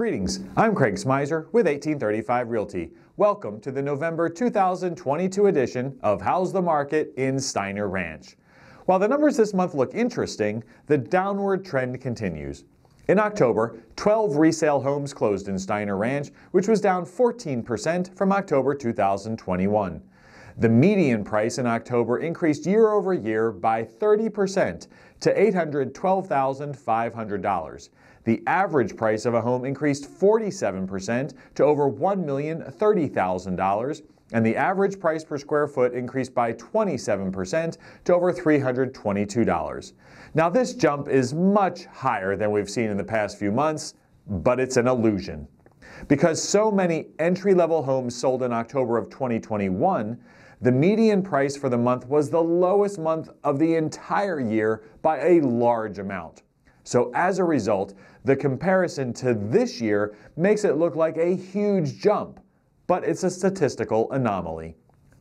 Greetings, I'm Craig Smyser with 1835 Realty. Welcome to the November 2022 edition of How's the Market in Steiner Ranch. While the numbers this month look interesting, the downward trend continues. In October, 12 resale homes closed in Steiner Ranch, which was down 14% from October 2021. The median price in October increased year over year by 30% to $812,500. The average price of a home increased 47% to over $1,030,000, and the average price per square foot increased by 27% to over $322. Now, this jump is much higher than we've seen in the past few months, but it's an illusion. Because so many entry-level homes sold in October of 2021, the median price for the month was the lowest month of the entire year by a large amount. So as a result, the comparison to this year makes it look like a huge jump, but it's a statistical anomaly.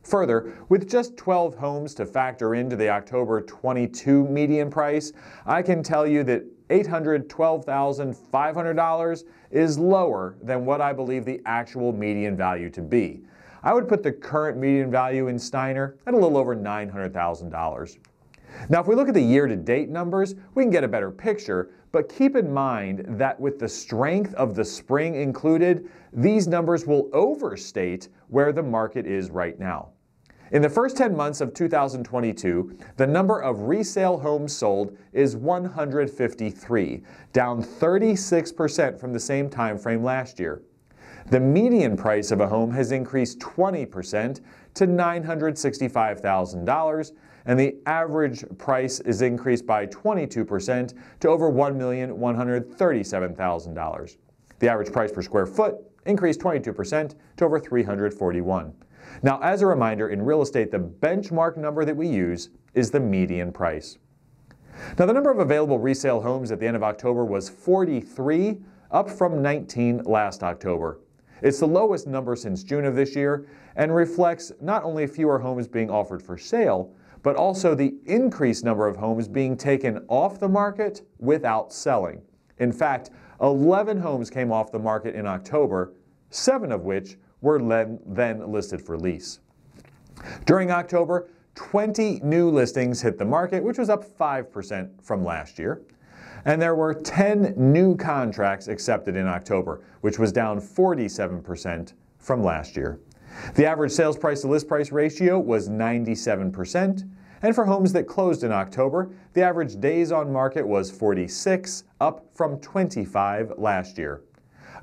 Further, with just 12 homes to factor into the October 22 median price, I can tell you that $812,500 is lower than what I believe the actual median value to be. I would put the current median value in Steiner at a little over $900,000. Now, if we look at the year-to-date numbers, we can get a better picture, but keep in mind that with the strength of the spring included, these numbers will overstate where the market is right now. In the first 10 months of 2022, the number of resale homes sold is 153, down 36% from the same time frame last year. The median price of a home has increased 20% to $965,000, and the average price is increased by 22% to over $1,137,000. The average price per square foot increased 22% to over $341. Now, as a reminder, in real estate, the benchmark number that we use is the median price. Now, the number of available resale homes at the end of October was 43, up from 19 last October. It's the lowest number since June of this year and reflects not only fewer homes being offered for sale, but also the increased number of homes being taken off the market without selling. In fact, 11 homes came off the market in October, 7 of which were then listed for lease. During October, 20 new listings hit the market, which was up 5% from last year. And there were 10 new contracts accepted in October, which was down 47% from last year. The average sales price to list price ratio was 97%, and for homes that closed in October, the average days on market was 46, up from 25 last year.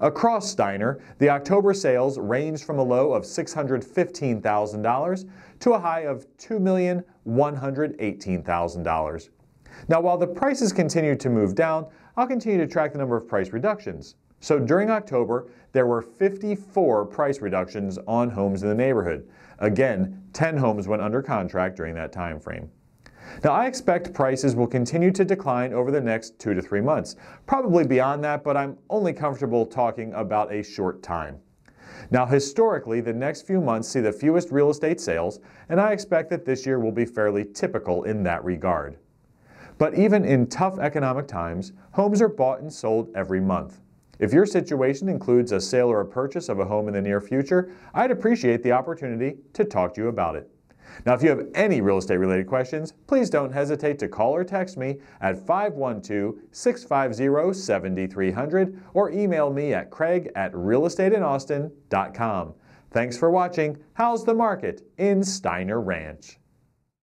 Across Steiner, the October sales ranged from a low of $615,000 to a high of $2,118,000. Now, while the prices continue to move down, I'll continue to track the number of price reductions. So during October, there were 54 price reductions on homes in the neighborhood. Again, 10 homes went under contract during that time frame. Now, I expect prices will continue to decline over the next 2 to 3 months, probably beyond that, but I'm only comfortable talking about a short time. Now, historically, the next few months see the fewest real estate sales, and I expect that this year will be fairly typical in that regard. But even in tough economic times, homes are bought and sold every month. If your situation includes a sale or a purchase of a home in the near future, I'd appreciate the opportunity to talk to you about it. Now, if you have any real estate related questions, please don't hesitate to call or text me at 512-650-7300 or email me at craig@realestateinaustin.com. Thanks for watching How's the Market in Steiner Ranch.